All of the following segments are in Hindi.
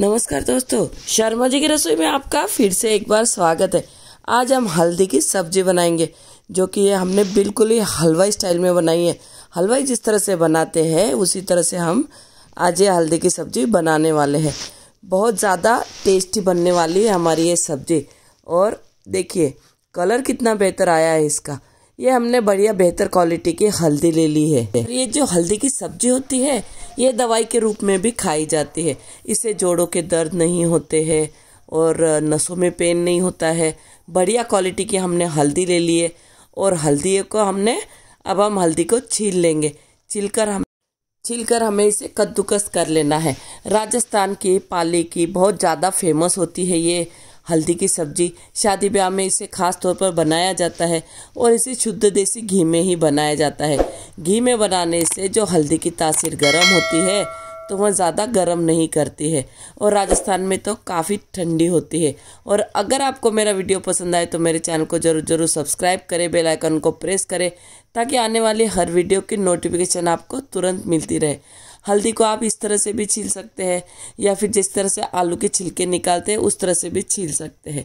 नमस्कार दोस्तों, शर्मा जी की रसोई में आपका फिर से एक बार स्वागत है। आज हम हल्दी की सब्जी बनाएंगे जो कि हमने बिल्कुल ही हलवाई स्टाइल में बनाई है। हलवाई जिस तरह से बनाते हैं उसी तरह से हम आज ये हल्दी की सब्जी बनाने वाले हैं। बहुत ज़्यादा टेस्टी बनने वाली है हमारी ये सब्जी। और देखिए कलर कितना बेहतर आया है इसका। ये हमने बढ़िया बेहतर क्वालिटी की हल्दी ले ली है। ये जो हल्दी की सब्जी होती है ये दवाई के रूप में भी खाई जाती है। इससे जोड़ों के दर्द नहीं होते हैं और नसों में पेन नहीं होता है। बढ़िया क्वालिटी की हमने हल्दी ले ली है और हल्दी को हमने अब हम हल्दी को छील लेंगे। छील कर हमें इसे कद्दूकस कर लेना है। राजस्थान की पाली की बहुत ज़्यादा फेमस होती है ये हल्दी की सब्जी। शादी ब्याह में इसे खास तौर पर बनाया जाता है और इसे शुद्ध देसी घी में ही बनाया जाता है। घी में बनाने से जो हल्दी की तासीर गर्म होती है तो वह ज़्यादा गर्म नहीं करती है और राजस्थान में तो काफ़ी ठंडी होती है। और अगर आपको मेरा वीडियो पसंद आए तो मेरे चैनल को ज़रूर सब्सक्राइब करें, बेल आइकन को प्रेस करें ताकि आने वाली हर वीडियो की नोटिफिकेशन आपको तुरंत मिलती रहे। हल्दी को आप इस तरह से भी छील सकते हैं या फिर जिस तरह से आलू के छिलके निकालते हैं उस तरह से भी छील सकते हैं।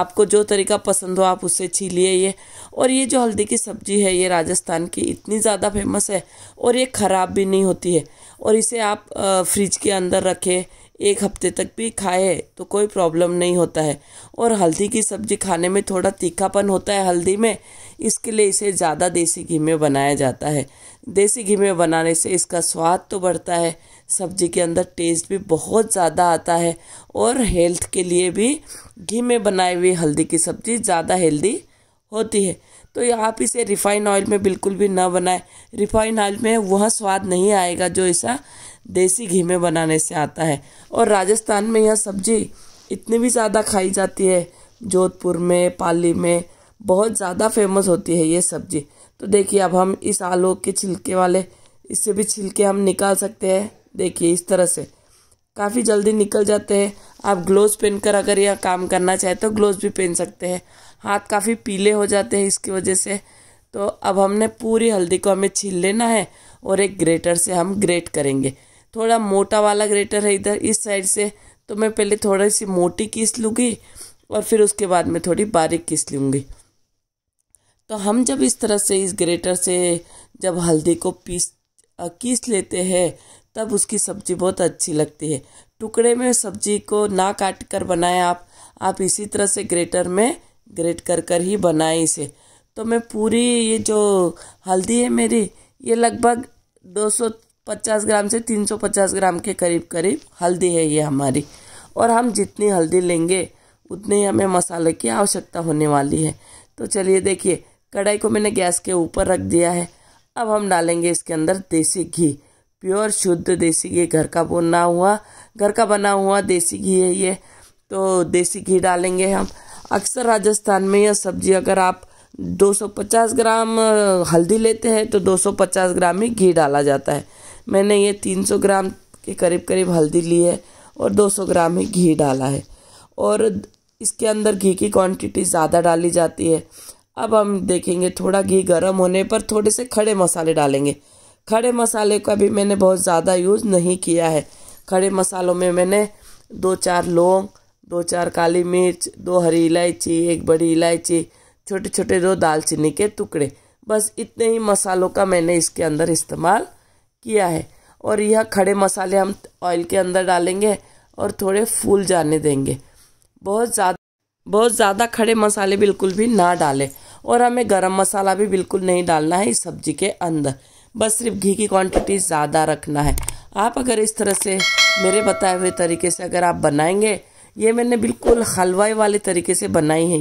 आपको जो तरीका पसंद हो आप उससे छीलिए ये। और ये जो हल्दी की सब्जी है ये राजस्थान की इतनी ज़्यादा फेमस है और ये ख़राब भी नहीं होती है। और इसे आप फ्रिज के अंदर रखें, एक हफ्ते तक भी खाए तो कोई प्रॉब्लम नहीं होता है। और हल्दी की सब्जी खाने में थोड़ा तीखापन होता है हल्दी में, इसके लिए इसे ज़्यादा देसी घी में बनाया जाता है। देसी घी में बनाने से इसका स्वाद तो बढ़ता है, सब्जी के अंदर टेस्ट भी बहुत ज़्यादा आता है और हेल्थ के लिए भी घी में बनाई हुई हल्दी की सब्जी ज़्यादा हेल्दी होती है। तो आप इसे रिफाइन ऑयल में बिल्कुल भी ना बनाएं। रिफाइन ऑयल में वह स्वाद नहीं आएगा जो ऐसा देसी घी में बनाने से आता है। और राजस्थान में यह सब्जी इतनी भी ज़्यादा खाई जाती है, जोधपुर में पाली में बहुत ज़्यादा फेमस होती है ये सब्जी। तो देखिए अब हम इस आलू के छिलके वाले इससे भी छिलके हम निकाल सकते हैं। देखिए इस तरह से काफ़ी जल्दी निकल जाते हैं। आप ग्लोव्स पहनकर अगर यह काम करना चाहे तो ग्लोव्स भी पहन सकते हैं। हाथ काफ़ी पीले हो जाते हैं इसकी वजह से। तो अब हमने पूरी हल्दी को हमें छील लेना है और एक ग्रेटर से हम ग्रेट करेंगे। थोड़ा मोटा वाला ग्रेटर है इधर इस साइड से, तो मैं पहले थोड़ी सी मोटी किस लूँगी और फिर उसके बाद में थोड़ी बारीक किस लूँगी। तो हम जब इस तरह से इस ग्रेटर से जब हल्दी को पीस लेते हैं तब उसकी सब्जी बहुत अच्छी लगती है। टुकड़े में सब्जी को ना काट कर बनाएं आप इसी तरह से ग्रेटर में ग्रेट कर ही बनाएं इसे। तो मैं पूरी ये जो हल्दी है मेरी ये लगभग 250 ग्राम से 350 ग्राम के करीब हल्दी है ये हमारी। और हम जितनी हल्दी लेंगे उतने ही हमें मसाले की आवश्यकता होने वाली है। तो चलिए देखिए कढ़ाई को मैंने गैस के ऊपर रख दिया है। अब हम डालेंगे इसके अंदर देसी घी, प्योर शुद्ध देसी घी, घर का बना हुआ देसी घी है ये। तो देसी घी डालेंगे हम। अक्सर राजस्थान में यह सब्जी अगर आप 250 ग्राम हल्दी लेते हैं तो 250 ग्राम ही घी डाला जाता है। मैंने ये 300 ग्राम के करीब हल्दी ली है और 200 ग्राम ही घी डाला है। और इसके अंदर घी की क्वांटिटी ज़्यादा डाली जाती है। अब हम देखेंगे थोड़ा घी गर्म होने पर थोड़े से खड़े मसाले डालेंगे। खड़े मसाले का भी मैंने बहुत ज़्यादा यूज़ नहीं किया है। खड़े मसालों में मैंने 2-4 लौंग, 2-4 काली मिर्च, 2 हरी इलायची, 1 बड़ी इलायची, छोटे 2 दालचीनी के टुकड़े, बस इतने ही मसालों का मैंने इसके अंदर इस्तेमाल किया है। और यह खड़े मसाले हम ऑयल के अंदर डालेंगे और थोड़े फूल जाने देंगे। बहुत ज़्यादा खड़े मसाले बिल्कुल भी ना डालें। और हमें गरम मसाला भी बिल्कुल नहीं डालना है इस सब्जी के अंदर, बस सिर्फ घी की क्वांटिटी ज़्यादा रखना है। आप अगर इस तरह से मेरे बताए हुए तरीके से अगर आप बनाएंगे, ये मैंने बिल्कुल हलवाई वाले तरीके से बनाई है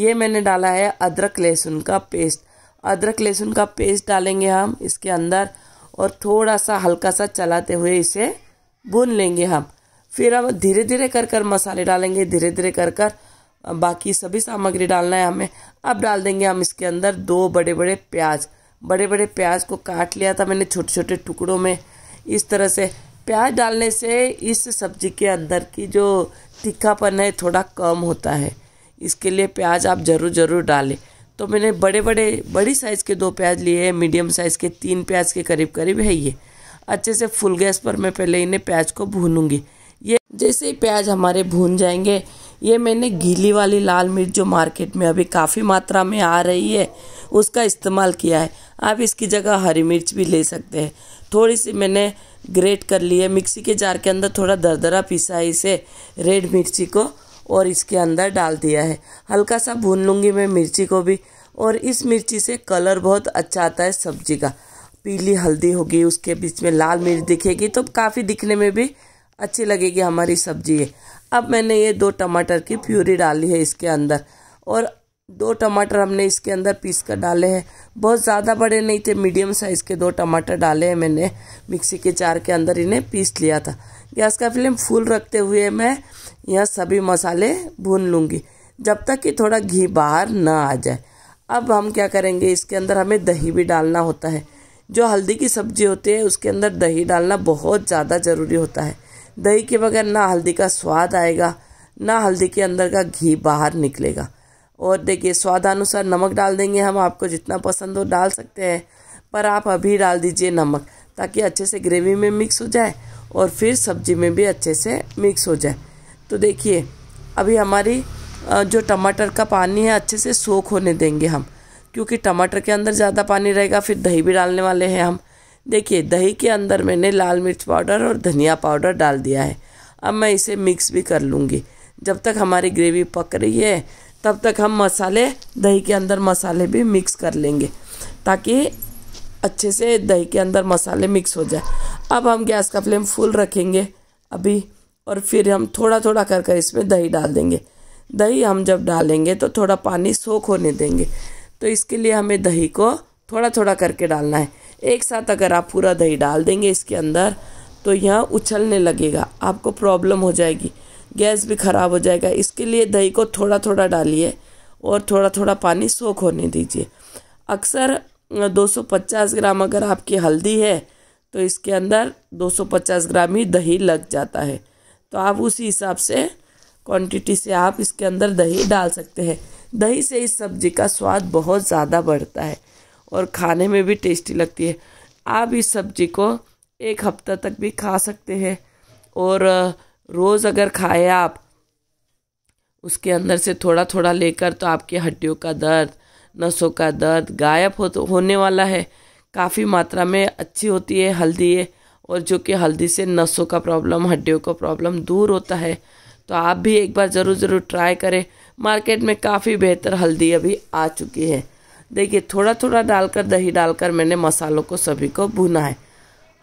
ये मैंने डाला है अदरक लहसुन का पेस्ट। अदरक लहसुन का पेस्ट डालेंगे हम इसके अंदर और थोड़ा सा हल्का सा चलाते हुए इसे भून लेंगे हम। फिर हम धीरे कर मसाले डालेंगे, धीरे कर बाकी सभी सामग्री डालना है हमें। अब डाल देंगे हम इसके अंदर 2 बड़े प्याज को काट लिया था मैंने छोटे टुकड़ों में। इस तरह से प्याज डालने से इस सब्जी के अंदर की जो तीखापन है थोड़ा कम होता है, इसके लिए प्याज आप ज़रूर डालें। तो मैंने बड़ी साइज़ के 2 प्याज लिए हैं, मीडियम साइज़ के 3 प्याज के करीब है ये। अच्छे से फुल गैस पर मैं पहले इन्हें प्याज को भूनूंगी। ये जैसे ही प्याज हमारे भून जाएंगे, ये मैंने गीली वाली लाल मिर्च जो मार्केट में अभी काफ़ी मात्रा में आ रही है उसका इस्तेमाल किया है। आप इसकी जगह हरी मिर्च भी ले सकते हैं। थोड़ी सी मैंने ग्रेट कर ली है, मिक्सी के जार के अंदर थोड़ा दरदरा पिसा इसे रेड मिर्ची को और इसके अंदर डाल दिया है। हल्का सा भून लूँगी मैं मिर्ची को भी, और इस मिर्ची से कलर बहुत अच्छा आता है सब्जी का। पीली हल्दी होगी, उसके बीच में लाल मिर्च दिखेगी तो काफ़ी दिखने में भी अच्छी लगेगी हमारी सब्जी है। अब मैंने ये 2 टमाटर की प्यूरी डाली है इसके अंदर, और 2 टमाटर हमने इसके अंदर पीस कर डाले हैं। बहुत ज़्यादा बड़े नहीं थे, मीडियम साइज़ के 2 टमाटर डाले हैं मैंने। मिक्सी के जार के अंदर इन्हें पीस लिया था। गैस का फ्लेम फुल रखते हुए मैं यह सभी मसाले भून लूँगी जब तक कि थोड़ा घी बाहर ना आ जाए। अब हम क्या करेंगे, इसके अंदर हमें दही भी डालना होता है। जो हल्दी की सब्जी होती है उसके अंदर दही डालना बहुत ज़्यादा ज़रूरी होता है। दही के बगैर ना हल्दी का स्वाद आएगा, ना हल्दी के अंदर का घी बाहर निकलेगा। और देखिए स्वादानुसार नमक डाल देंगे हम, आपको जितना पसंद हो डाल सकते हैं, पर आप अभी डाल दीजिए नमक ताकि अच्छे से ग्रेवी में मिक्स हो जाए और फिर सब्जी में भी अच्छे से मिक्स हो जाए। तो देखिए अभी हमारी जो टमाटर का पानी है अच्छे से सोख होने देंगे हम, क्योंकि टमाटर के अंदर ज़्यादा पानी रहेगा, फिर दही भी डालने वाले हैं हम। देखिए दही के अंदर मैंने लाल मिर्च पाउडर और धनिया पाउडर डाल दिया है। अब मैं इसे मिक्स भी कर लूँगी। जब तक हमारी ग्रेवी पक रही है तब तक हम मसाले दही के अंदर मसाले भी मिक्स कर लेंगे ताकि अच्छे से दही के अंदर मसाले मिक्स हो जाए। अब हम गैस का फ्लेम फुल रखेंगे अभी, और फिर हम थोड़ा थोड़ा कर कर इसमें दही डाल देंगे। दही हम जब डालेंगे तो थोड़ा पानी सोख होने देंगे, तो इसके लिए हमें दही को थोड़ा थोड़ा करके डालना है। एक साथ अगर आप पूरा दही डाल देंगे इसके अंदर तो यह उछलने लगेगा, आपको प्रॉब्लम हो जाएगी, गैस भी ख़राब हो जाएगा। इसके लिए दही को थोड़ा थोड़ा डालिए और थोड़ा थोड़ा पानी सोख होने दीजिए। अक्सर 250 ग्राम अगर आपकी हल्दी है तो इसके अंदर 250 ग्राम ही दही लग जाता है, तो आप उसी हिसाब से क्वांटिटी से आप इसके अंदर दही डाल सकते हैं। दही से इस सब्जी का स्वाद बहुत ज़्यादा बढ़ता है और खाने में भी टेस्टी लगती है। आप इस सब्जी को 1 हफ्ता तक भी खा सकते हैं, और रोज़ अगर खाए आप उसके अंदर से थोड़ा थोड़ा लेकर तो आपकी हड्डियों का दर्द, नसों का दर्द गायब होने वाला है। काफ़ी मात्रा में अच्छी होती है हल्दी है, और जो कि हल्दी से नसों का प्रॉब्लम, हड्डियों का प्रॉब्लम दूर होता है। तो आप भी एक बार ज़रूर ट्राई करें। मार्केट में काफ़ी बेहतर हल्दी अभी आ चुकी है। देखिए थोड़ा थोड़ा डालकर दही डालकर मैंने मसालों को सभी को भुना है।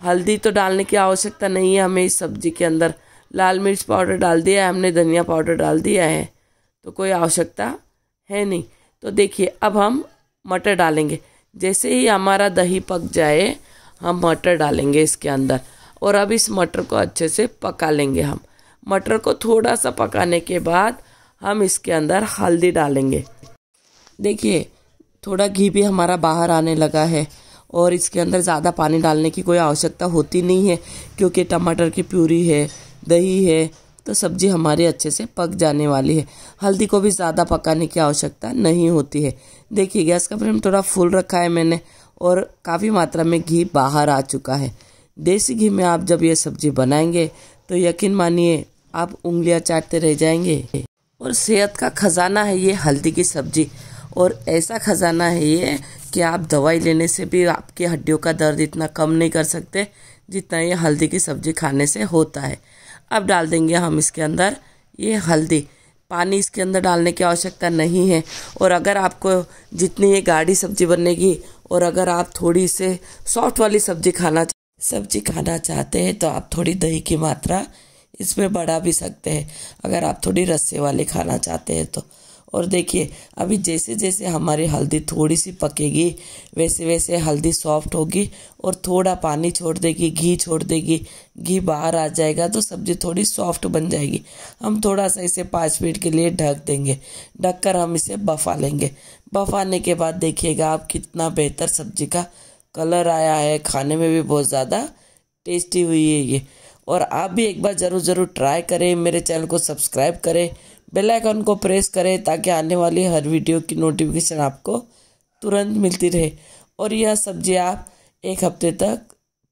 हल्दी तो डालने की आवश्यकता नहीं है हमें इस सब्जी के अंदर, लाल मिर्च पाउडर डाल दिया है हमने, धनिया पाउडर डाल दिया है, तो कोई आवश्यकता है नहीं। तो देखिए अब हम मटर डालेंगे। जैसे ही हमारा दही पक जाए हम मटर डालेंगे इसके अंदर, और अब इस मटर को अच्छे से पका लेंगे हम। मटर को थोड़ा सा पकाने के बाद हम इसके अंदर हल्दी डालेंगे। देखिए थोड़ा घी भी हमारा बाहर आने लगा है, और इसके अंदर ज़्यादा पानी डालने की कोई आवश्यकता होती नहीं है, क्योंकि टमाटर की प्यूरी है, दही है, तो सब्जी हमारी अच्छे से पक जाने वाली है। हल्दी को भी ज़्यादा पकाने की आवश्यकता नहीं होती है। देखिए गैस का फ्लेम थोड़ा फुल रखा है मैंने, और काफ़ी मात्रा में घी बाहर आ चुका है। देसी घी में आप जब ये सब्जी बनाएंगे तो यकीन मानिए आप उंगलियां चाटते रह जाएंगे। और सेहत का खजाना है ये हल्दी की सब्जी, और ऐसा खजाना है ये कि आप दवाई लेने से भी आपकी हड्डियों का दर्द इतना कम नहीं कर सकते जितना ये हल्दी की सब्जी खाने से होता है। अब डाल देंगे हम इसके अंदर ये हल्दी। पानी इसके अंदर डालने की आवश्यकता नहीं है, और अगर आपको जितनी ये गाढ़ी सब्जी बनेगी, और अगर आप थोड़ी से सॉफ्ट वाली सब्जी खाना चाहते हैं तो आप थोड़ी दही की मात्रा इसमें बढ़ा भी सकते हैं, अगर आप थोड़ी रस्से वाले खाना चाहते हैं तो। और देखिए अभी जैसे जैसे हमारी हल्दी थोड़ी सी पकेगी वैसे वैसे हल्दी सॉफ्ट होगी, और थोड़ा पानी छोड़ देगी, घी छोड़ देगी, घी बाहर आ जाएगा तो सब्ज़ी थोड़ी सॉफ्ट बन जाएगी। हम थोड़ा सा इसे 5 मिनट के लिए ढक देंगे, ढककर हम इसे बफा लेंगे। बफाने के बाद देखिएगा आप कितना बेहतर सब्जी का कलर आया है, खाने में भी बहुत ज़्यादा टेस्टी हुई है ये। और आप भी एक बार ज़रूर ट्राई करें। मेरे चैनल को सब्सक्राइब करें, बेल आइकन को प्रेस करें ताकि आने वाली हर वीडियो की नोटिफिकेशन आपको तुरंत मिलती रहे। और यह सब्ज़ी आप 1 हफ्ते तक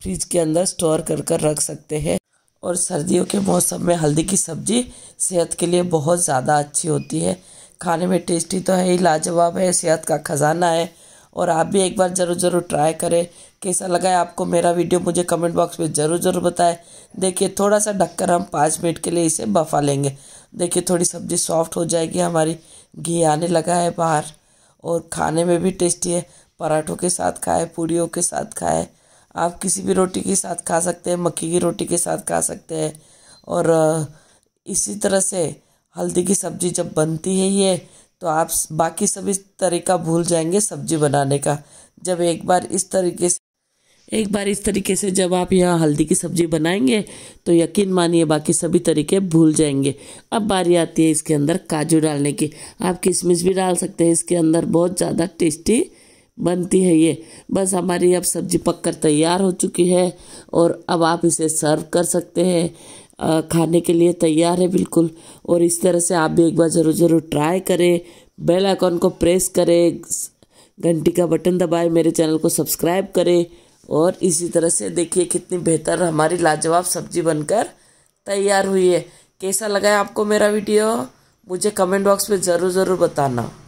फ्रिज के अंदर स्टोर कर रख सकते हैं, और सर्दियों के मौसम में हल्दी की सब्ज़ी सेहत के लिए बहुत ज़्यादा अच्छी होती है। खाने में टेस्टी तो है ही, लाजवाब है, सेहत का ख़जाना है। और आप भी एक बार ज़रूर ट्राई करें। कैसा लगा है आपको मेरा वीडियो मुझे कमेंट बॉक्स में ज़रूर बताएं। देखिए थोड़ा सा ढककर हम 5 मिनट के लिए इसे बफा लेंगे। देखिए थोड़ी सब्ज़ी सॉफ्ट हो जाएगी हमारी, घी आने लगा है बाहर, और खाने में भी टेस्टी है। पराठों के साथ खाएं, पूड़ियों के साथ खाएं, आप किसी भी रोटी के साथ खा सकते हैं, मक्की की रोटी के साथ खा सकते हैं। और इसी तरह से हल्दी की सब्ज़ी जब बनती है ये, तो आप बाकी सभी तरीका भूल जाएंगे सब्ज़ी बनाने का। जब एक बार इस तरीके से जब आप यह हल्दी की सब्ज़ी बनाएंगे तो यकीन मानिए बाकी सभी तरीके भूल जाएंगे। अब बारी आती है इसके अंदर काजू डालने की। आप किशमिश भी डाल सकते हैं इसके अंदर, बहुत ज़्यादा टेस्टी बनती है ये। बस हमारी अब सब्ज़ी पककर तैयार हो चुकी है और अब आप इसे सर्व कर सकते हैं। खाने के लिए तैयार है बिल्कुल। और इस तरह से आप भी एक बार ज़रूर ट्राई करें। बेल आइकॉन को प्रेस करें, घंटी का बटन दबाएं, मेरे चैनल को सब्सक्राइब करें। और इसी तरह से देखिए कितनी बेहतर हमारी लाजवाब सब्ज़ी बनकर तैयार हुई है। कैसा लगा है आपको मेरा वीडियो मुझे कमेंट बॉक्स में ज़रूर बताना।